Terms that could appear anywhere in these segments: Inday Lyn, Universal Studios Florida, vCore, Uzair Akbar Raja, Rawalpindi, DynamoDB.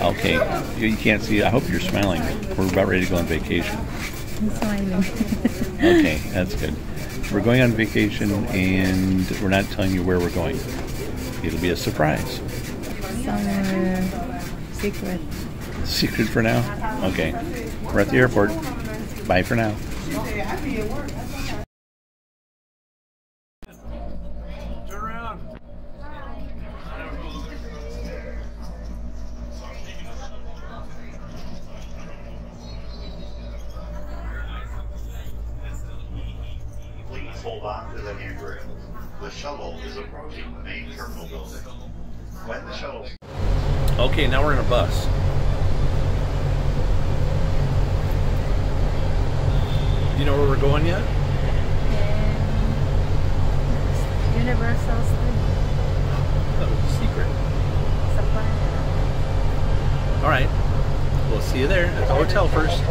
Okay, you can't see. I hope you're smiling. We're about ready to go on vacation. I'm smiling. Okay, that's good. We're going on vacation, and we're not telling you where we're going. It'll be a surprise. Somewhere secret. Secret for now? Okay. We're at the airport. Bye for now. Turn around. Please hold on to the handrail. The shuttle is approaching the main terminal building. When the shuttle... Okay, now we're in a bus. Do you know where we're going yet? Universal Studios. That was a secret. Surprise. All right. We'll see you there at the hotel first.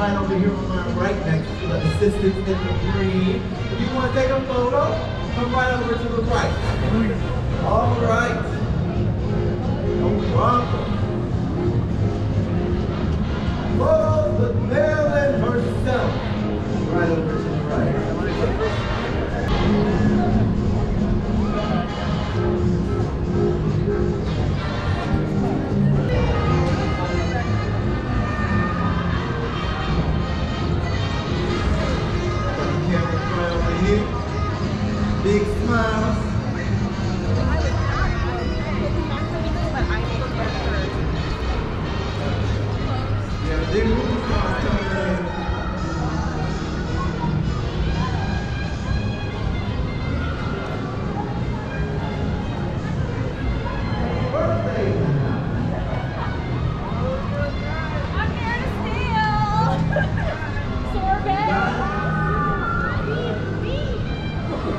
Right over here on my right next to the assistants in the green. If you want to take a photo, come right over to the right. All right. No problem. Photos with Marilyn herself. Right over to the right. Big smiles. Yeah, big movie stars coming in. Birthday. I'm here to steal. Sorbet. You're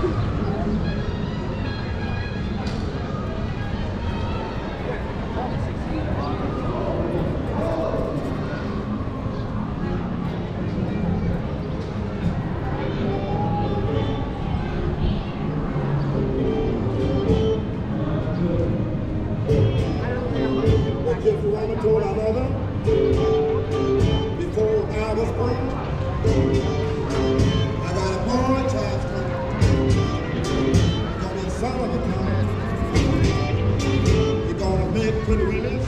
gonna for the winners.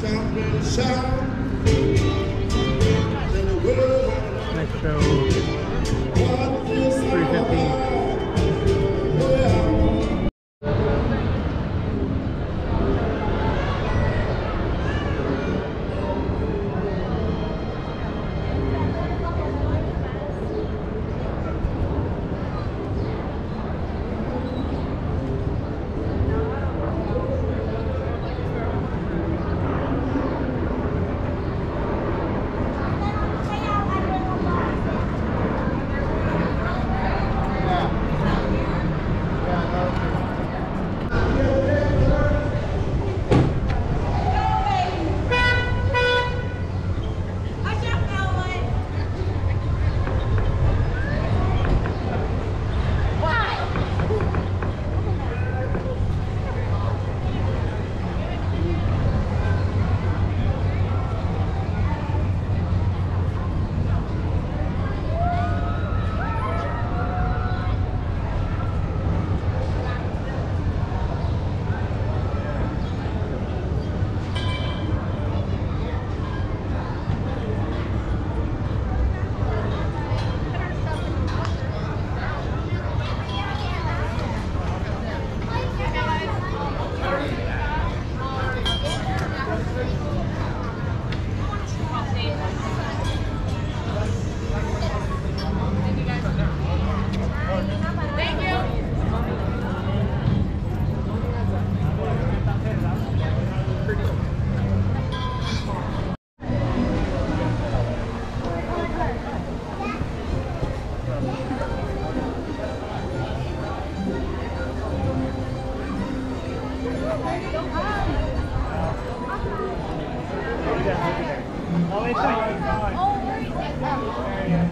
Shout, man, shout. And the winner. Next show. 3:15.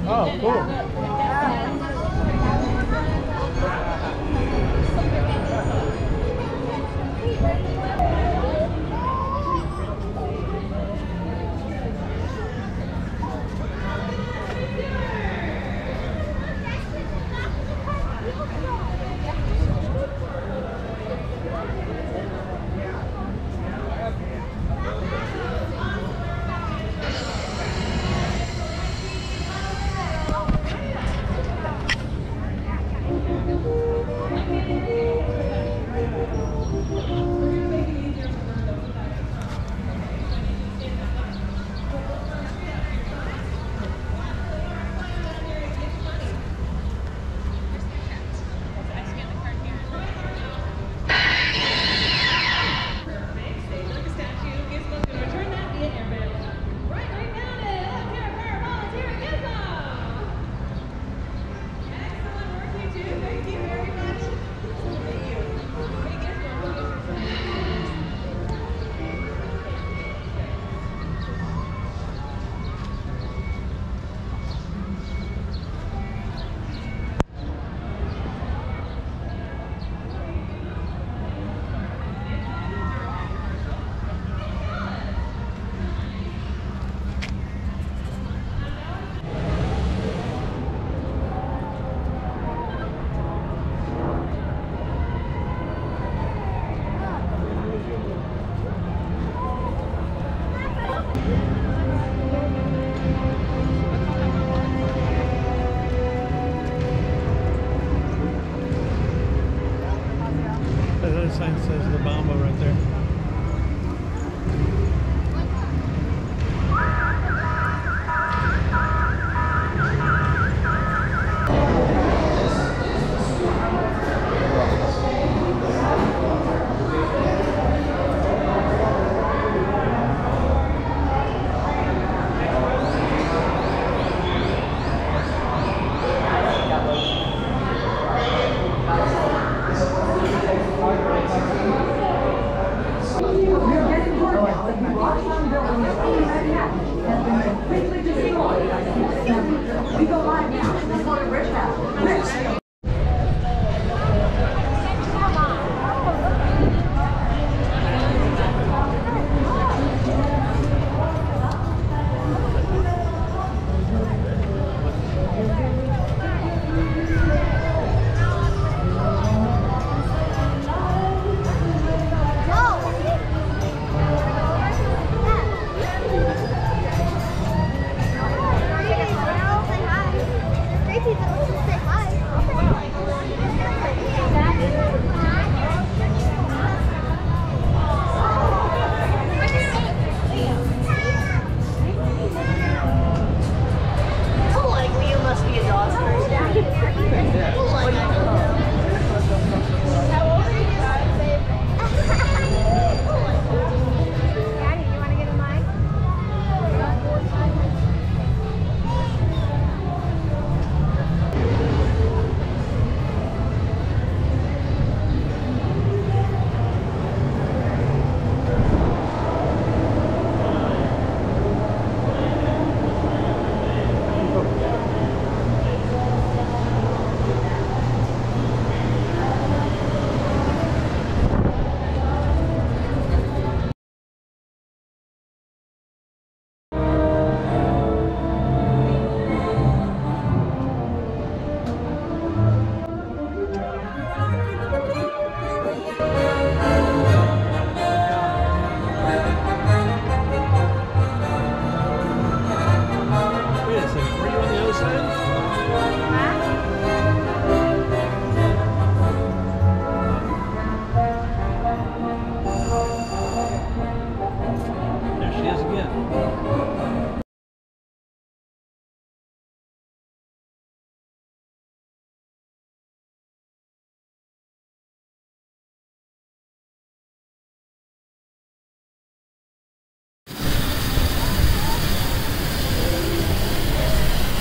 Oh, cool.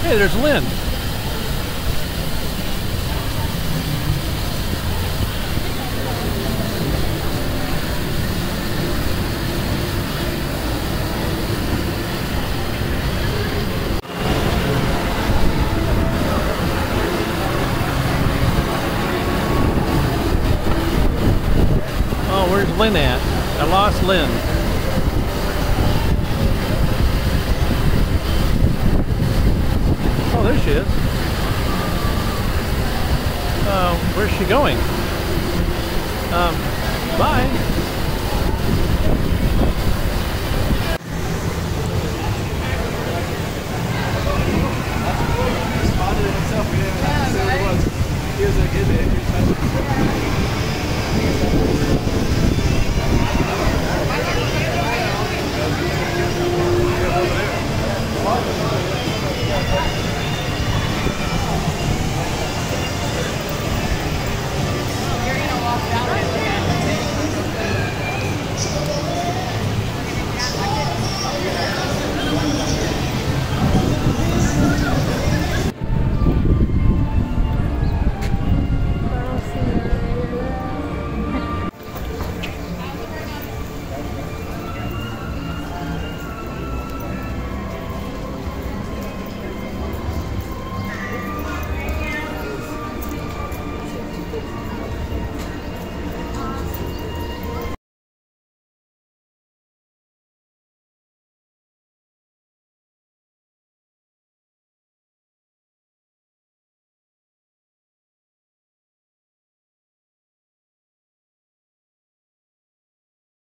Hey, there's Lynn. Oh, where's Lynn at? I lost Lynn. Oh, there she is. Where's she going? Bye.